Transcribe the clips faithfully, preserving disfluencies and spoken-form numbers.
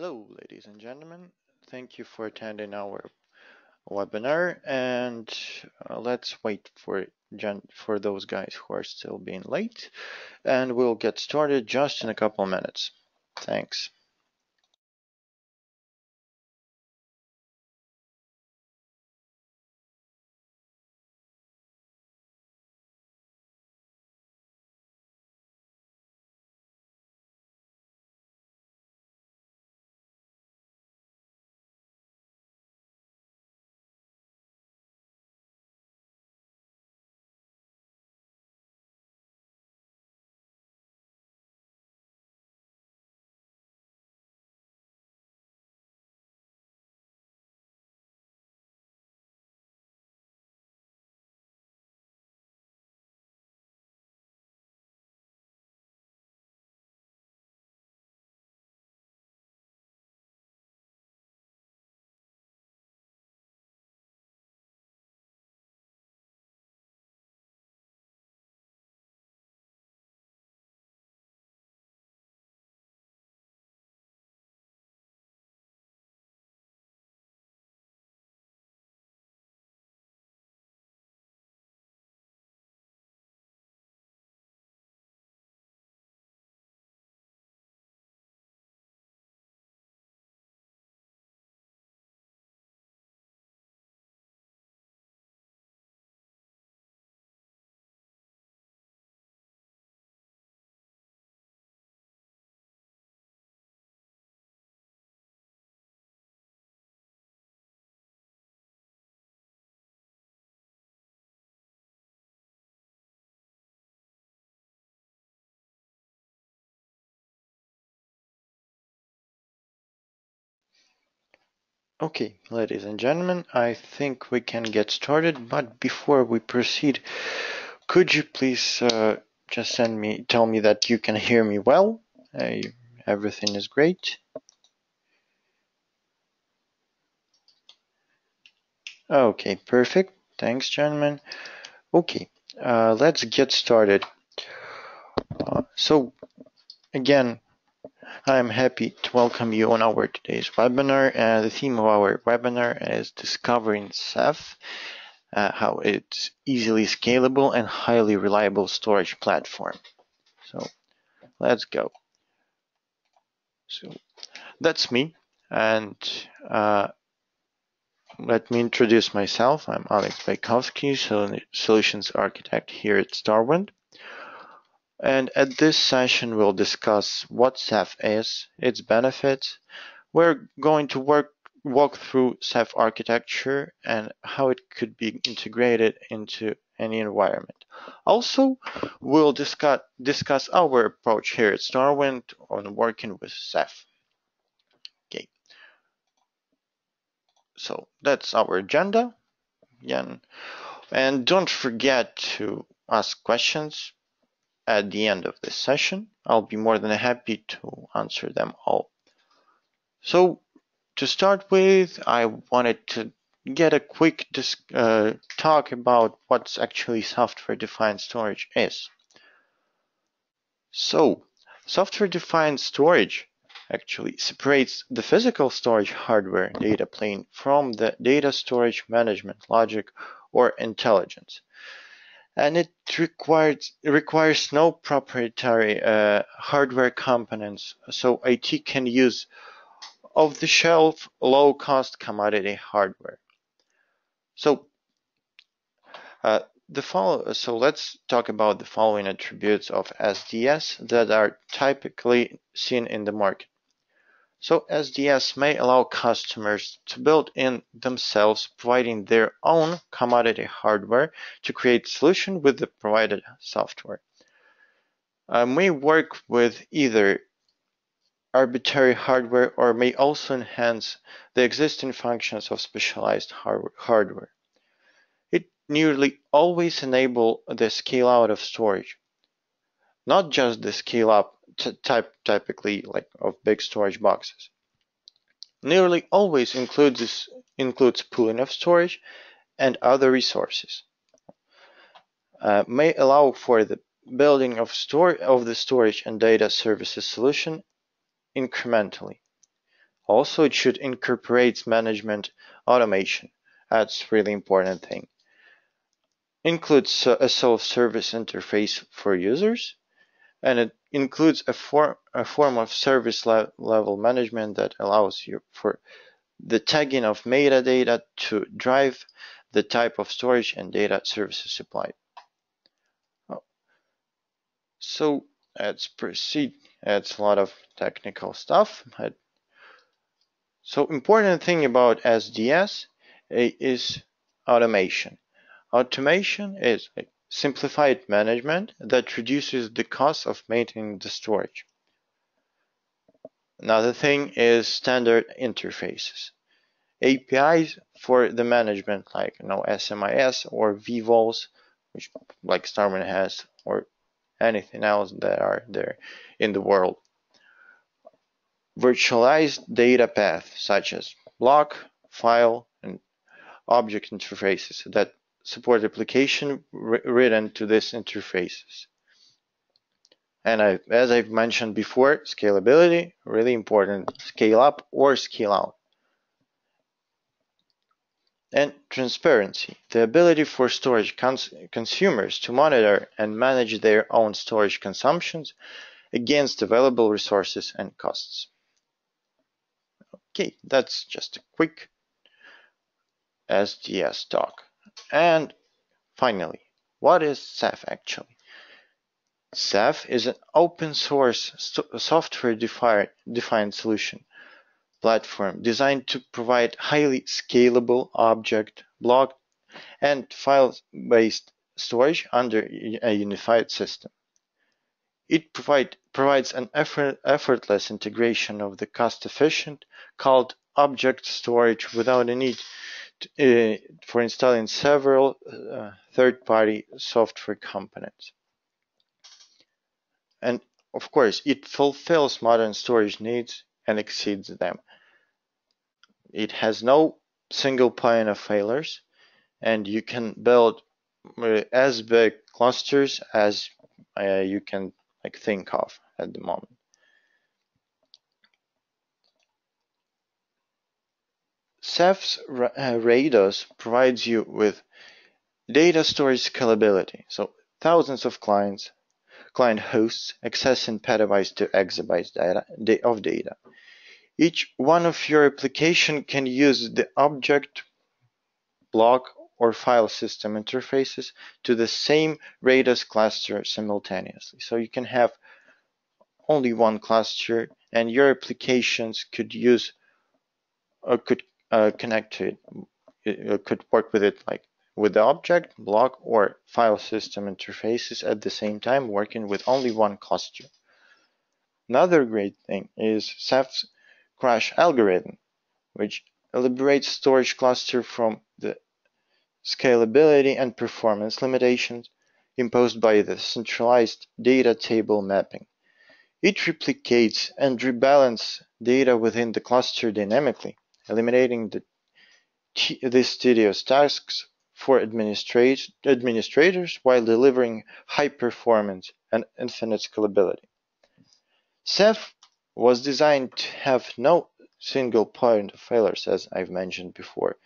Hello, ladies and gentlemen. Thank you for attending our webinar, and uh, let's wait for gen for those guys who are still being late, and we'll get started just in a couple of minutes. Thanks. Okay, ladies and gentlemen, I think we can get started, but before we proceed, could you please uh, just send me, tell me that you can hear me well? Uh, everything is great. Okay, perfect. Thanks, gentlemen. Okay, uh, let's get started. Uh, so, again, I'm happy to welcome you on our today's webinar. Uh, the theme of our webinar is Discovering Ceph, uh, how it's easily scalable and highly reliable storage platform. So let's go. So that's me, and uh, let me introduce myself. I'm Alex Baikowski, Sol Solutions Architect here at Starwind. And at this session, we'll discuss what Ceph is, its benefits. We're going to work, walk through Ceph architecture and how it could be integrated into any environment. Also, we'll discuss, discuss our approach here at Starwind on working with Ceph. Okay. So that's our agenda. Again. And don't forget to ask questions. At the end of this session, I'll be more than happy to answer them all. So, to start with, I wanted to get a quick uh, talk about what's actually software-defined storage is. So, software-defined storage actually separates the physical storage hardware data plane from the data storage management logic or intelligence. And it requires, it requires no proprietary uh, hardware components, so I T can use off-the-shelf, low-cost commodity hardware. So, uh, the follow, so let's talk about the following attributes of S D S that are typically seen in the market. So S D S may allow customers to build in themselves, providing their own commodity hardware to create solution with the provided software. Uh, may work with either arbitrary hardware or may also enhance the existing functions of specialized hardware. It nearly always enables the scale out of storage, not just the scale up type typically like of big storage boxes. Nearly always includes this includes pooling of storage and other resources. Uh, may allow for the building of store of the storage and data services solution incrementally. Also, it should incorporate management automation. That's really important thing. Includes a self-service interface for users, and it includes a form a form of service le level management that allows you for the tagging of metadata to drive the type of storage and data services supplied. Oh. So let's proceed. That's a lot of technical stuff. So important thing about S D S is automation. Automation is simplified management that reduces the cost of maintaining the storage. Another thing is standard interfaces. A P Is for the management, like you know, S M I S or VVols, which like Starwind has, or anything else that are there in the world. Virtualized data paths such as block, file, and object interfaces that support application written to these interfaces. And I, as I've mentioned before, scalability, really important, scale up or scale out. And transparency, the ability for storage cons consumers to monitor and manage their own storage consumptions against available resources and costs. Okay, that's just a quick S D S talk. And finally, what is Ceph actually? Ceph is an open source software defined solution platform designed to provide highly scalable object, block, and file-based storage under a unified system. It provide, provides an effort, effortless integration of the cost-efficient called object storage without a need to, uh, for installing several uh, third-party software components. And of course, it fulfills modern storage needs and exceeds them. It has no single point of failures, and you can build uh, as big clusters as uh, you can like think of at the moment. Ceph's RADOS provides you with data storage scalability, so thousands of clients, client hosts accessing petabytes to exabytes data, of data. Each one of your application can use the object, block, or file system interfaces to the same RADOS cluster simultaneously. So you can have only one cluster, and your applications could use or could uh, connect to it, uh, could work with it like with the object, block, or file system interfaces at the same time, working with only one cluster. Another great thing is Ceph's crash algorithm, which liberates storage cluster from the scalability and performance limitations imposed by the centralized data table mapping. It replicates and rebalances data within the cluster dynamically, eliminating the, the tedious tasks for administrat administrators while delivering high performance and infinite scalability. Ceph was designed to have no single point of failures, as I've mentioned before.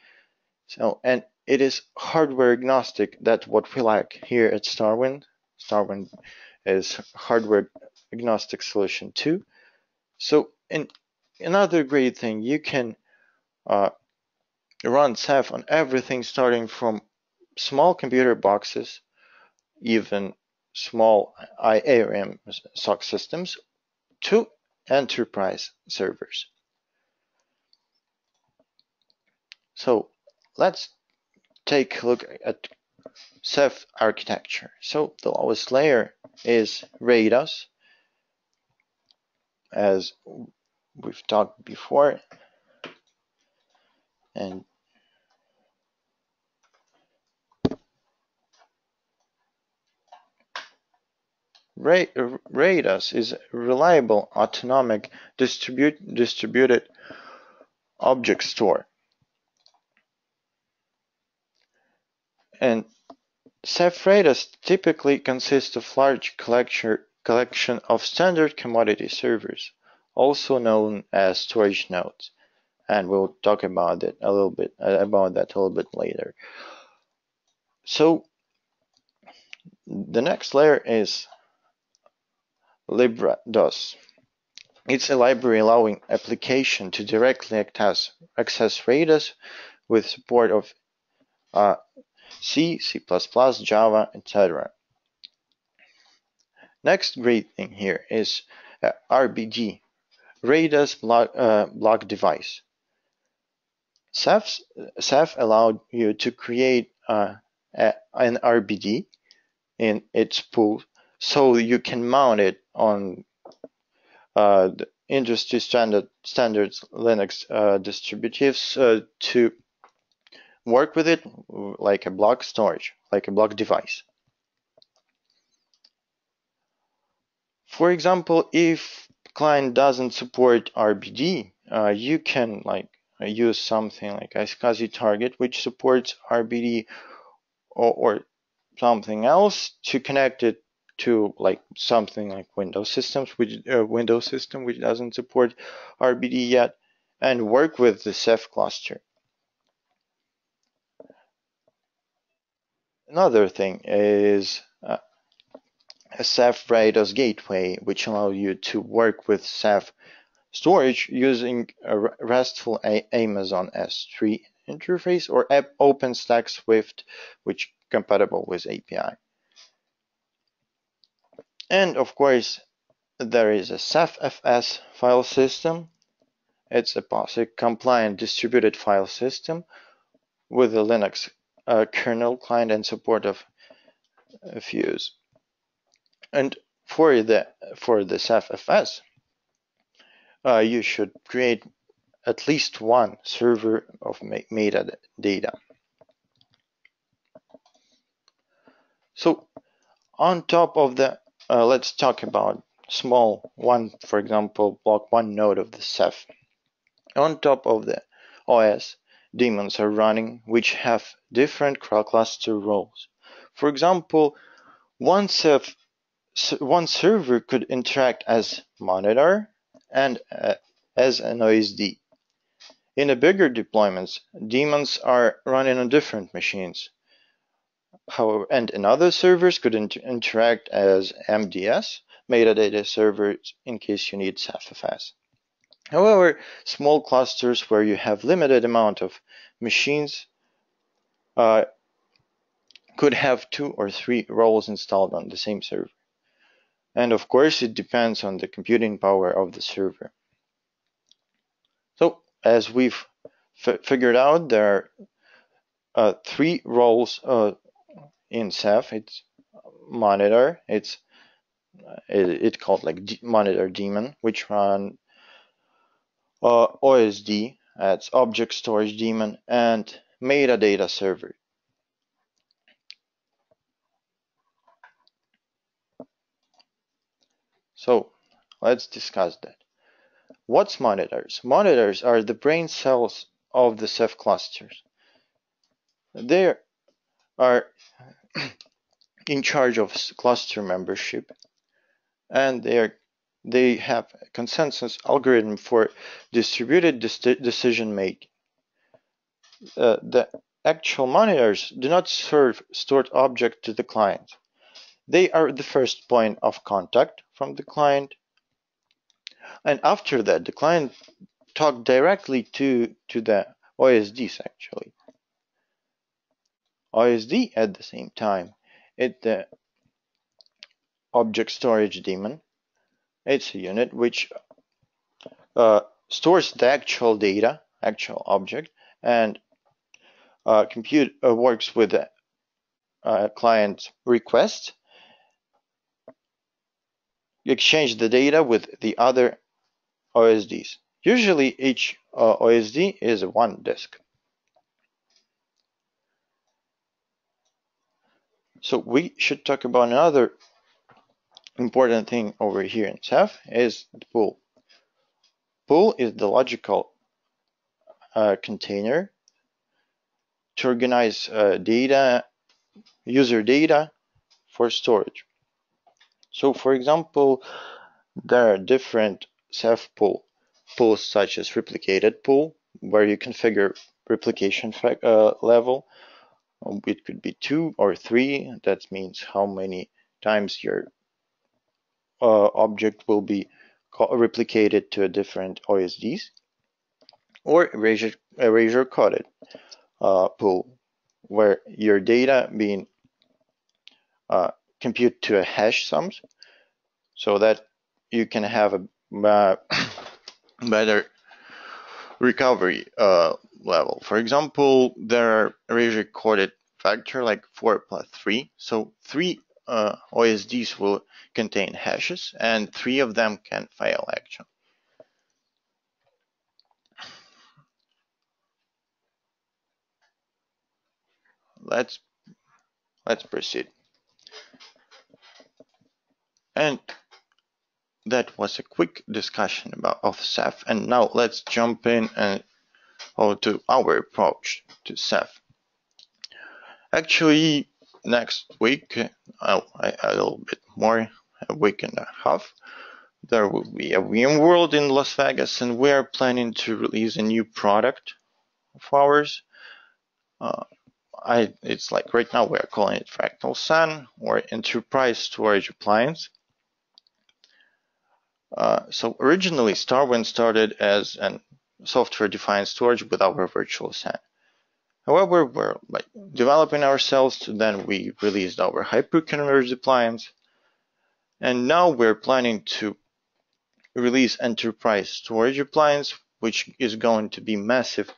So, and it is hardware agnostic. That's what we like here at Starwind. Starwind is hardware agnostic solution too. So, in another great thing, you can uh, run Ceph on everything starting from small computer boxes, even small I A M S O C systems, to enterprise servers. So let's take a look at Ceph architecture. So the lowest layer is RADOS, as we've talked before, and RADOS is a reliable, autonomic, distribute, distributed object store. And Ceph RADOS typically consists of large collection of standard commodity servers, also known as storage nodes, and we'll talk about it a little bit uh, about that a little bit later. So the next layer is LibRADOS. It's a library allowing application to directly access, access RADOS with support of uh, C, C++, Java, et cetera. Next great thing here is uh, R B D, RADOS block, uh, block device. Ceph, Ceph allowed you to create uh, a, an R B D in its pool, so you can mount it on uh, the industry standard standards Linux uh, distributives uh, to work with it like a block storage, like a block device. For example, if client doesn't support R B D, uh, you can like use something like iSCSI target, which supports R B D, or, or something else to connect it to like something like Windows systems, which uh, Windows system which doesn't support R B D yet, and work with the Ceph cluster. Another thing is uh, a Ceph RADOS gateway, which allows you to work with Ceph storage using a RESTful a Amazon S three interface or OpenStack Swift, which compatible with A P I. And of course, there is a CephFS file system. It's a POSIX-compliant distributed file system with a Linux uh, kernel client and support of uh, Fuse. And for the for the CephFS, uh, you should create at least one server of metadata. So on top of the, uh, let's talk about small one, for example, block one node of the Ceph. On top of the O S, daemons are running, which have different cluster roles. For example, one, Ceph, one server could interact as monitor and uh, as an O S D. In the bigger deployments, daemons are running on different machines. However, and in other servers could inter interact as M D S, metadata servers, in case you need CephFS. However, small clusters where you have limited amount of machines uh, could have two or three roles installed on the same server. And of course, it depends on the computing power of the server. So, as we've f figured out, there are uh, three roles uh, in Ceph. It's monitor, it's it, it called like D monitor daemon, which run uh, O S D, that's object storage daemon, and metadata server. So let's discuss that. What's monitors? Monitors are the brain cells of the Ceph clusters. They are in charge of cluster membership, and they are they have a consensus algorithm for distributed decision making. Uh, the actual monitors do not serve stored object to the client. They are the first point of contact from the client, and after that the client talks directly to to the O S Ds. Actually, O S D at the same time, it's the object storage daemon. It's a unit which uh, stores the actual data, actual object, and uh, compute uh, works with a uh, client request, exchange the data with the other O S Ds. Usually each uh, O S D is one disk. So we should talk about another important thing over here in Ceph is the pool. Pool is the logical uh, container to organize uh, data, user data for storage. So for example, there are different Ceph pool, pools such as replicated pool, where you configure replication uh, level. It could be two or three. That means how many times your uh, object will be replicated to different O S Ds, or erasure, erasure coded uh, pool, where your data being uh, compute to a hash sums, so that you can have a uh, better recovery uh, level. For example, there are erasure coded factor like four plus three, so three uh, O S Ds will contain hashes, and three of them can fail action. Let's let's proceed. And that was a quick discussion about of Ceph, and now let's jump in and oh, to our approach to Ceph. Actually, next week, oh, I, a little bit more, a week and a half, there will be a VMworld in Las Vegas, and we are planning to release a new product of ours. Uh, I, it's like right now we are calling it Fractal Sun, or Enterprise Storage Appliance. Uh, so originally Starwind started as a software-defined storage with our virtual S A N. However, we're like developing ourselves, to then we released our hyper-converged appliance, and now we're planning to release enterprise storage appliance, which is going to be massive,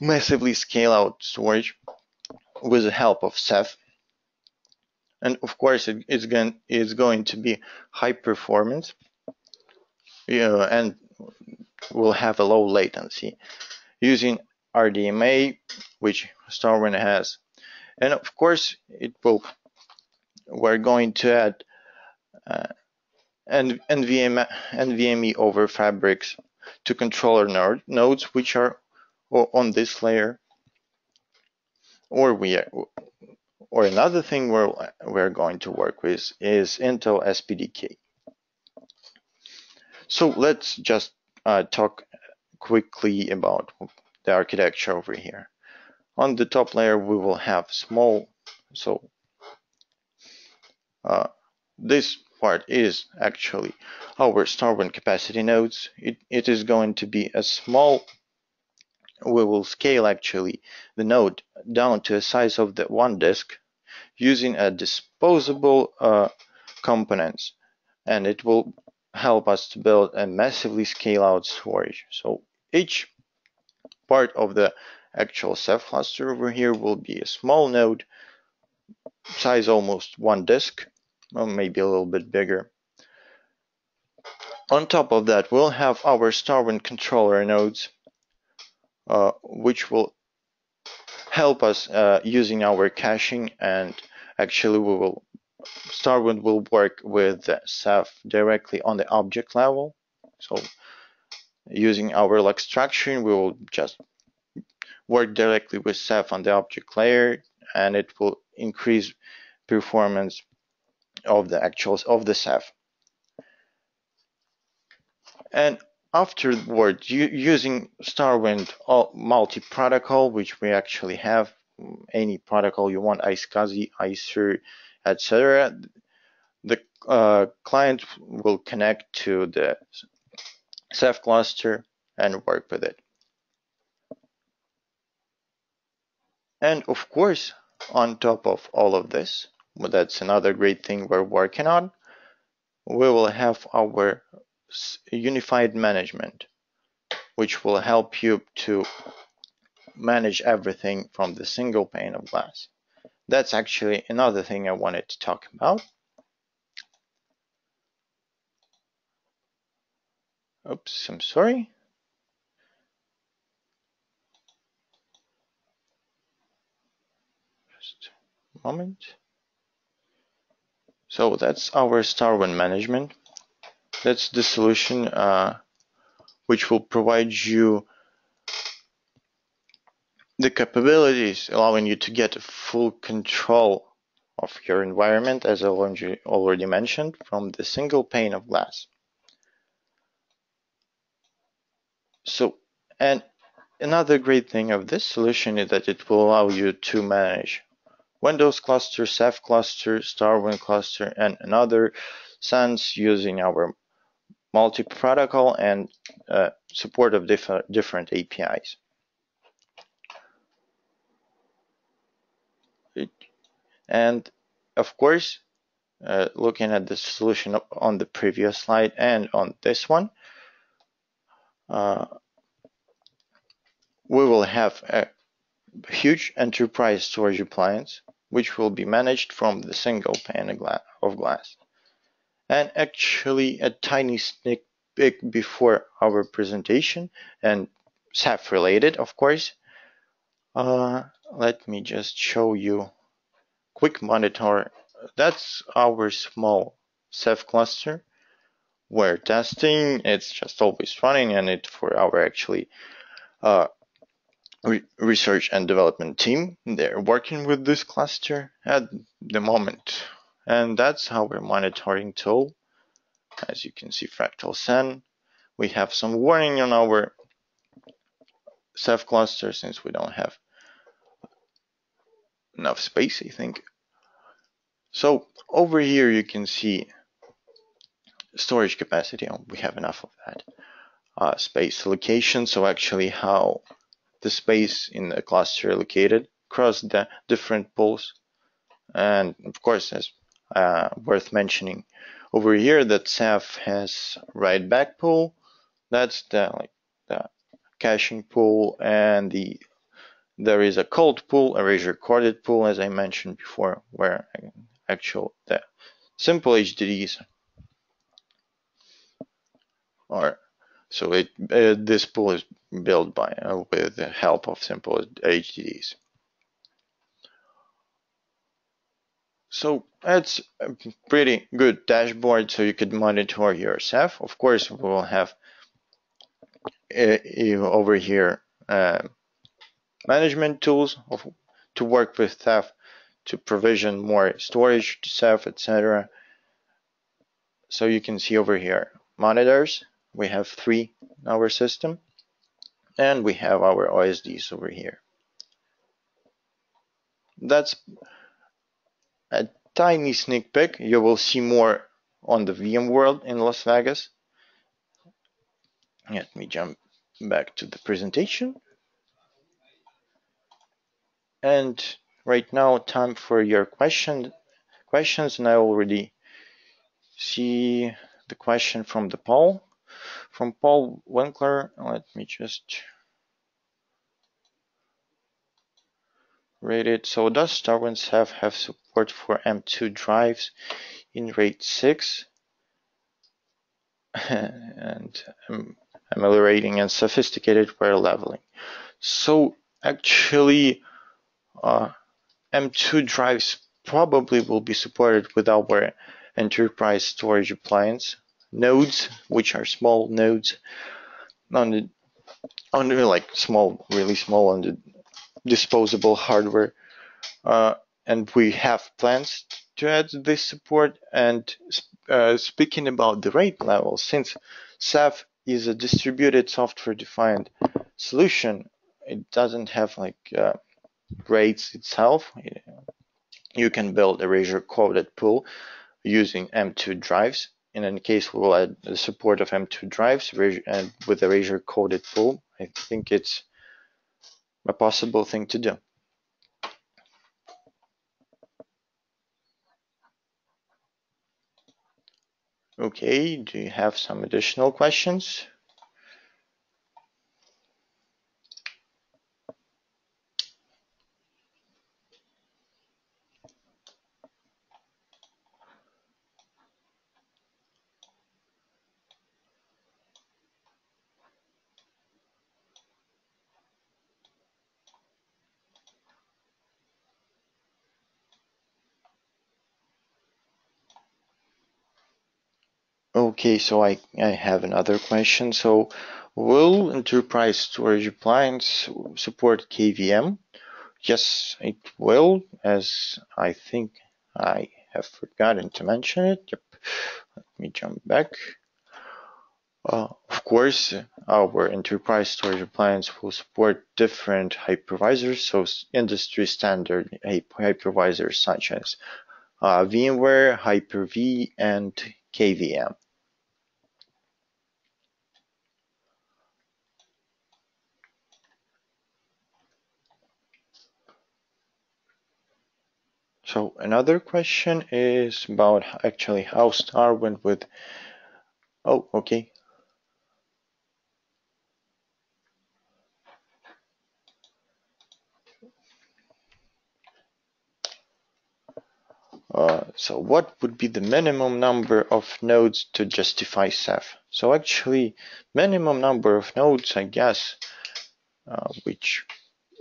massively scale out storage with the help of Ceph. And of course, it, it's, going, it's going to be high performance, you know, and will have a low latency using R D M A, which Starwind has. And of course, it will. We're going to add uh, N V M E over fabrics to controller node, nodes, which are on this layer, or we are. Or another thing we're, we're going to work with is Intel S P D K. So let's just uh, talk quickly about the architecture over here. On the top layer, we will have small, so uh, this part is actually our Starwind capacity nodes. It, it is going to be a small. We will scale actually the node down to the size of the one disk using a disposable uh, components, and it will help us to build a massively scale out storage. So each part of the actual Ceph cluster over here will be a small node, size almost one disk, or maybe a little bit bigger. On top of that, we'll have our Starwind controller nodes, Uh, which will help us uh, using our caching, and actually we will Starwind will work with Ceph directly on the object level. So using our Lux structuring, we will just work directly with Ceph on the object layer, and it will increase performance of the actuals of the Ceph. And afterwards, using Starwind multi-protocol, which we actually have, any protocol you want, iSCSI, iSER, et cetera, the uh, client will connect to the Ceph cluster and work with it. And of course, on top of all of this, well, that's another great thing we're working on, we will have our unified management, which will help you to manage everything from the single pane of glass. That's actually another thing I wanted to talk about. Oops, I'm sorry. Just a moment. So that's our Starwind management. That's the solution uh, which will provide you the capabilities allowing you to get full control of your environment, as I already mentioned, from the single pane of glass. So And another great thing of this solution is that it will allow you to manage Windows cluster, Ceph cluster, Starwind cluster, and another S A Ns using our multi-protocol and uh, support of diff different A P Is. It, and of course, uh, looking at the solution on the previous slide and on this one, uh, we will have a huge enterprise storage appliance, which will be managed from the single pane of glass. And actually, a tiny sneak peek before our presentation, and Ceph related, of course. Uh, let me just show you quick monitor. That's our small Ceph cluster. We're testing, it's just always running, and it for our actually uh, research and development team. They're working with this cluster at the moment. And that's our monitoring tool. As you can see, Fractal Sun. We have some warning on our Ceph cluster since we don't have enough space, I think. So over here you can see storage capacity. Oh, we have enough of that. Uh, space allocation, so actually how the space in the cluster allocated across the different pools. And of course, as uh, worth mentioning over here, that Ceph has write back pool. That's the like the caching pool, and the there is a cold pool, erasure recorded pool, as I mentioned before, where actual the simple H D Ds are. So it uh, this pool is built by uh, with the help of simple H D Ds. So that's a pretty good dashboard, so you could monitor your Ceph. Of course, we will have uh, over here uh, management tools of, to work with Ceph, to provision more storage to Ceph, et cetera. So you can see over here monitors. We have three in our system, and we have our O S Ds over here. That's a tiny sneak peek. You will see more on the VMworld in Las Vegas. Let me jump back to the presentation. And right now, time for your question, questions. And I already see the question from the poll, from Paul Winkler. Let me just read it. So, does Starwind Ceph have support for M two drives in RAID six? And um, ameliorating and sophisticated wire leveling. So, actually, uh, M two drives probably will be supported with our enterprise storage appliance nodes, which are small nodes on the on the, like small, really small on the disposable hardware, uh, and we have plans to add this support. And uh, speaking about the RAID level, since Ceph is a distributed software-defined solution, it doesn't have like uh, RAIDs itself. You can build erasure coded pool using M two drives. In any case, we will add the support of M two drives and with erasure coded pool. I think it's a possible thing to do. Okay, do you have some additional questions? Okay, so I, I have another question. So, will enterprise storage appliance support K V M? Yes, it will, as I think I have forgotten to mention it. Yep. Let me jump back. Uh, of course, our enterprise storage appliance will support different hypervisors, so industry standard hypervisors such as uh, VMware, Hyper-V, and K V M. So another question is about actually how Starwind would. Oh, okay. Uh, so what would be the minimum number of nodes to justify Ceph? So actually, minimum number of nodes, I guess, uh, which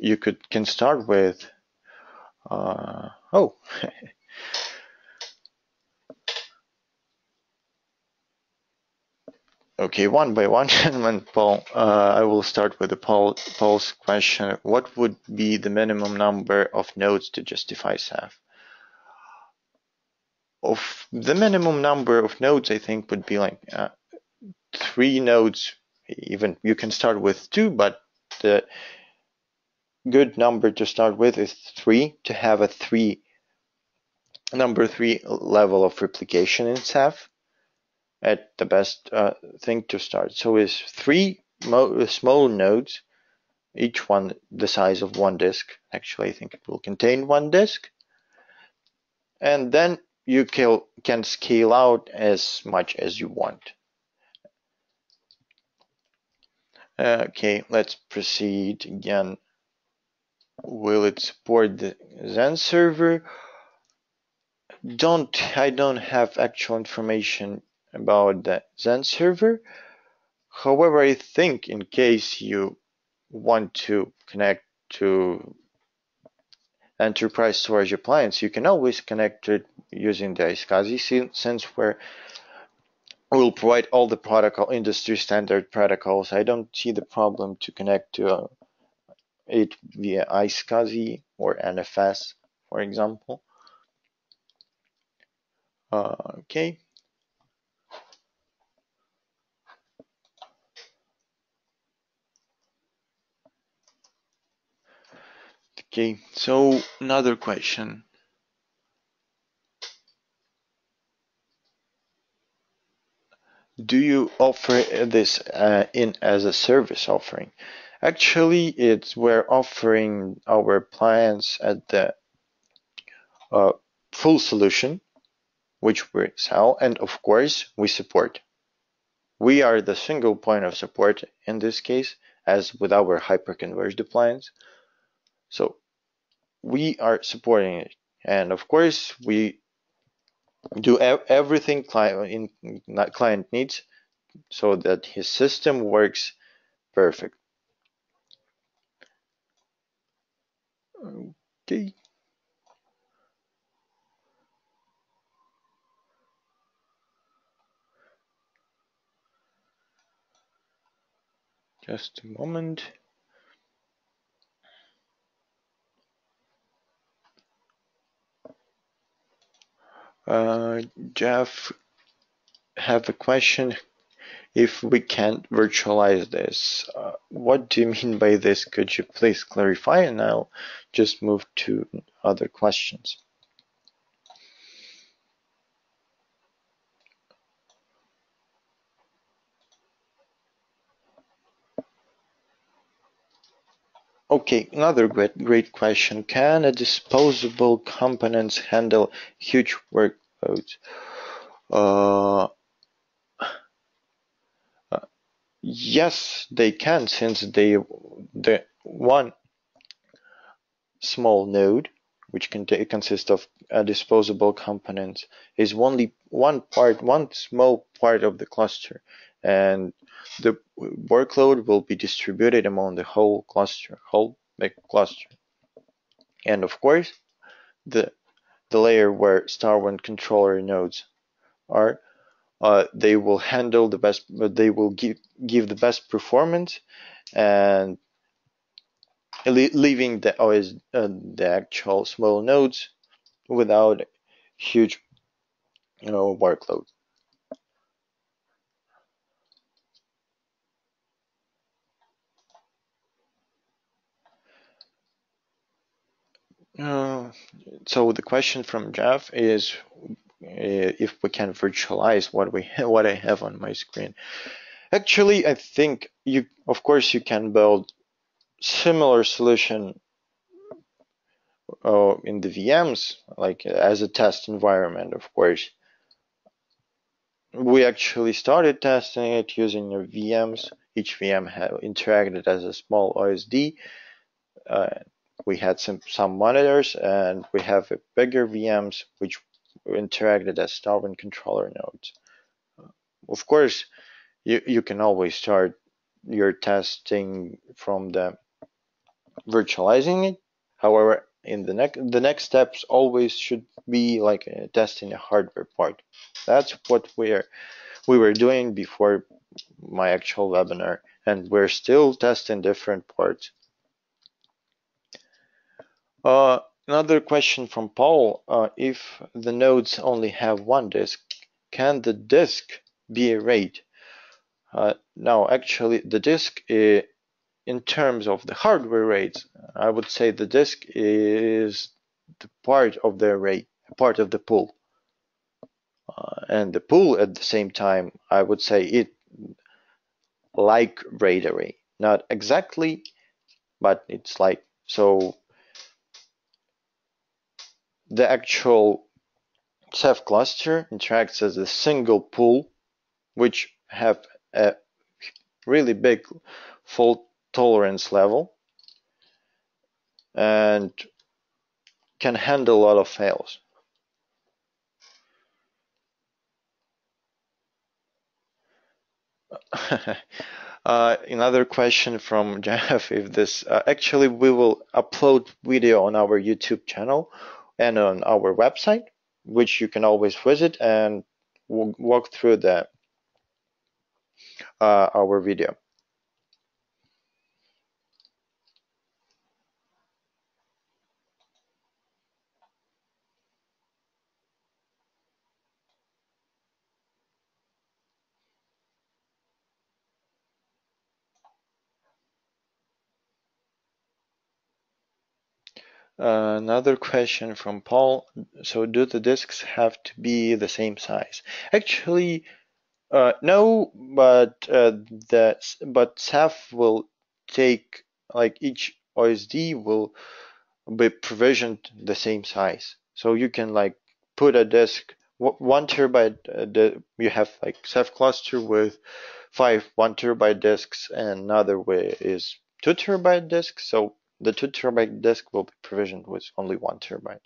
you could can start with. Uh, oh, okay. One by one, gentlemen. Paul, uh, I will start with the Paul Paul's question. What would be the minimum number of nodes to justify Ceph? Of the minimum number of nodes, I think would be like uh, three nodes. Even you can start with two, but the good number to start with is three, to have a three number three level of replication in Ceph. At the best uh, thing to start, so is three mo small nodes, each one the size of one disk. Actually, I think it will contain one disk, and then you can scale out as much as you want. Okay, let's proceed again. Will it support the Xen server? Don't I don't have actual information about the Xen server. However, I think in case you want to connect to enterprise storage appliance, you can always connect it using the iSCSI, since we're will provide all the protocol industry standard protocols. I don't see the problem to connect to uh, it via iSCSI or N F S, for example. Uh, okay. Okay, so another question. Do you offer this uh, in as a service offering? Actually, it's we're offering our appliance at the uh, full solution, which we sell, and of course we support. We are the single point of support in this case, as with our hyperconverged appliance. So we are supporting it, and of course we do everything client in client needs so that his system works perfect. Okay. Just a moment. Uh, Jeff have a question. If we can't virtualize this, uh, what do you mean by this? Could you please clarify, and I'll just move to other questions. Okay, another great, great question. Can a disposable components handle huge workloads? Uh, uh, yes, they can, since they the one small node, which can consist of a disposable component, is only one part, one small part of the cluster, and the workload will be distributed among the whole cluster, whole big cluster. And of course, the the layer where Starwind controller nodes are, uh, they will handle the best, but they will give give the best performance, and leaving the always uh, the actual small nodes without huge, you know, workload. Uh, so the question from Jeff is uh, if we can virtualize what we what I have on my screen. Actually, I think you, of course, you can build similar solution uh, in the V Ms, like as a test environment, of course. We actually started testing it using your V Ms. Each V M had interacted as a small O S D. Uh, we had some, some monitors, and we have a bigger V Ms which interacted as Starwind controller nodes. Of course, you, you can always start your testing from the virtualizing it. However, in the next the next steps always should be like uh, testing the hardware part. That's what we're we were doing before my actual webinar, and we're still testing different parts. Uh, another question from Paul: uh, if the nodes only have one disk, can the disk be arrayed? Uh, no, actually, the disk is, in terms of the hardware rates, I would say the disk is the part of the array, part of the pool. Uh, and the pool at the same time, I would say it like RAID array, not exactly, but it's like, so the actual Ceph cluster interacts as a single pool, which have a really big fault tolerance level and can handle a lot of fails. Uh, another question from Jeff: if this uh, actually we will upload video on our YouTube channel and on our website, which you can always visit, and we'll walk through the uh, our video. Uh, another question from Paul: so do the disks have to be the same size? Actually, uh, no, but uh, that but Ceph will take, like, each O S D will be provisioned the same size. So you can, like, put a disk one terabyte. Uh, the, you have like Ceph cluster with five one terabyte disks, and another way is two terabyte disks. So the two terabyte disk will be provisioned with only one terabyte.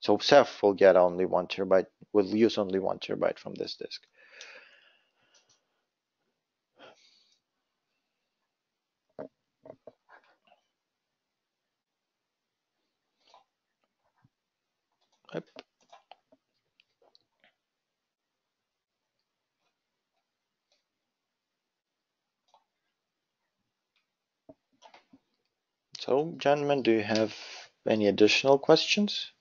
So Ceph will get only one terabyte, will use only one terabyte from this disk. Yep. So, gentlemen, do you have any additional questions?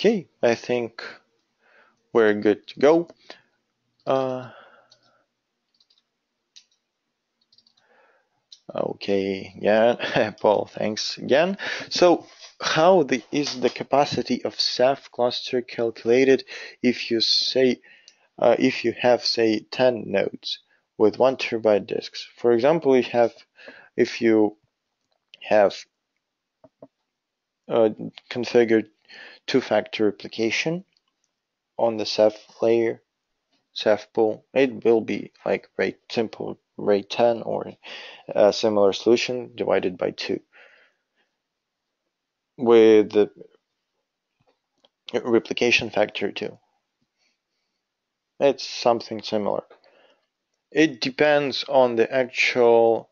Okay, I think we're good to go. Uh, Okay, yeah, Paul, thanks again. So how the, is the capacity of Ceph cluster calculated if you say, uh, if you have, say, ten nodes with one terabyte disks? For example, you have, if you have uh, configured two-factor replication on the Ceph layer, Ceph pool, it will be like very simple RAID ten or a similar solution divided by two. With the replication factor two. It's something similar. It depends on the actual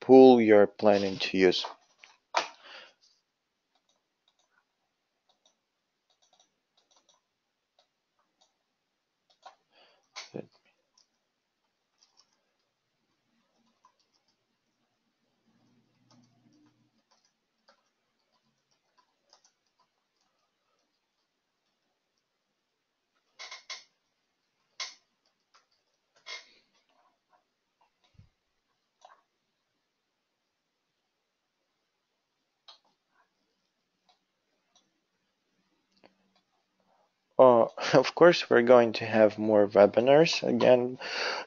pool you're planning to use. Uh, of course, we're going to have more webinars again,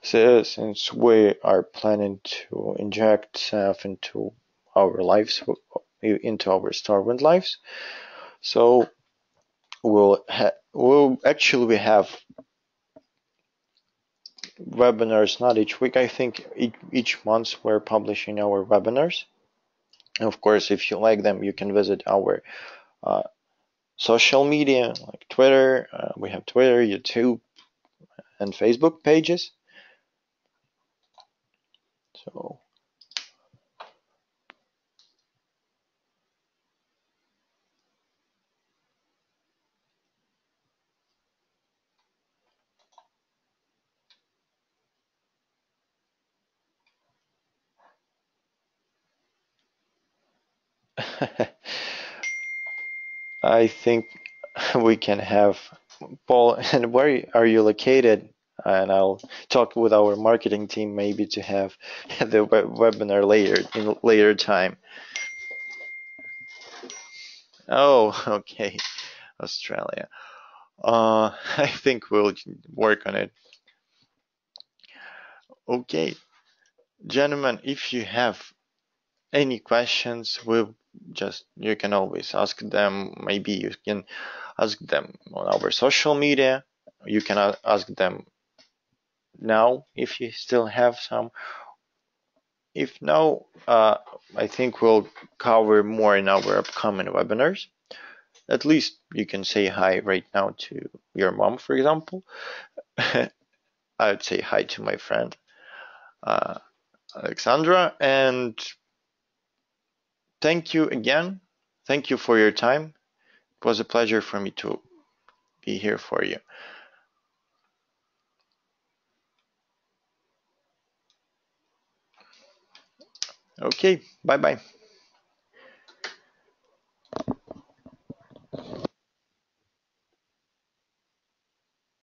so, since we are planning to inject Ceph into our lives, into our Starwind lives. So we'll ha we'll actually we have webinars not each week. I think each, each month we're publishing our webinars. And of course, if you like them, you can visit our uh, social media like Twitter. Uh, we have Twitter, YouTube, and Facebook pages. So I think we can have Paul. And where are you located? And I'll talk with our marketing team maybe to have the web webinar later in later time. Oh, okay, Australia. Uh, I think we'll work on it. Okay, gentlemen, if you have any questions, we'll just you can always ask them. Maybe you can ask them on our social media. You can ask them now if you still have some. If no, uh, I think we'll cover more in our upcoming webinars. At least you can say hi right now to your mom, for example. I would say hi to my friend uh, Alexandra, and thank you again. Thank you for your time. It was a pleasure for me to be here for you. Okay, bye-bye.